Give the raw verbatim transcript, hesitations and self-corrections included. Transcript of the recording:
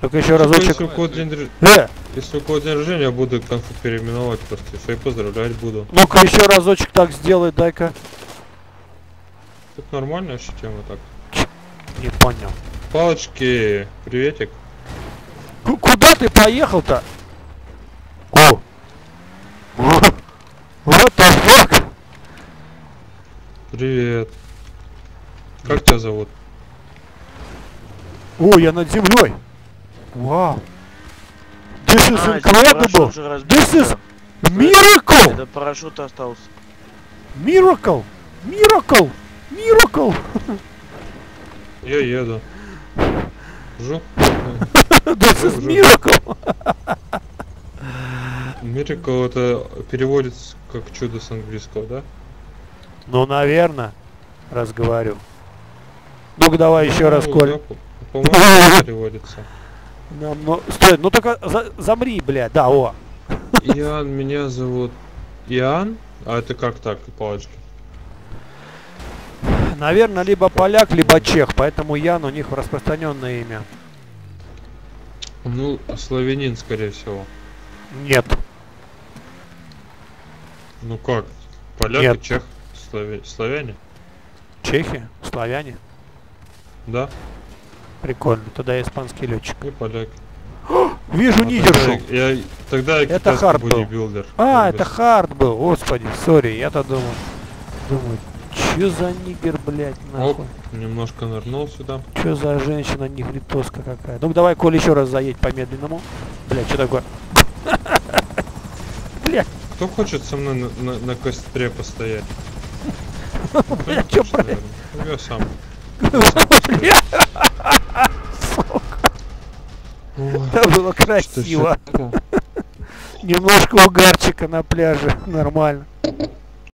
Только еще разочек. Если у кого день рождения, я буду конфу переименовать просто. Еще и поздравлять буду. Ну-ка еще разочек так сделай, дай-ка. Тут нормально вообще тема так. Не понял. Палочки, приветик. К куда ты поехал-то? О! Вот так. Привет. Как тебя зовут? О, я над землей. Вау. This is а, incredible. This is miracle. Это парашют остался. Miracle, miracle, miracle. Я еду. Жу. This is miracle. Miracle это переводится как чудо с английского, да? Ну, наверное, разговариваю. Ну-ка, давай еще раз, Коля. По-моему, переводится. Нам, ну, стой, ну только за, замри, бля, да, о. Иоанн, меня зовут Иоанн, а это как так, палочки? Наверное, либо поляк, либо чех, поэтому Ян у них распространенное имя. Ну, славянин, скорее всего. Нет. Ну как, поляк Нет. и чех, славя... славяне? Чехи, славяне? Да. Прикольно, тогда я испанский летчик. И поляк. О, вижу, а не держу. Я, я, тогда я это хард был. Билдер, а, это хард был, господи, сори, я-то думал. Думаю, че за нигер, блядь, нахуй. Оп, немножко нырнул сюда. Че за женщина негритоска какая. Ну давай, Коля, еще раз заедь по-медленному. Блядь, что такое? Блядь. Кто хочет со мной на, на, на костре постоять? Блядь, что, блядь? Я сам. Это было красиво. Немножко угарчика на пляже, нормально.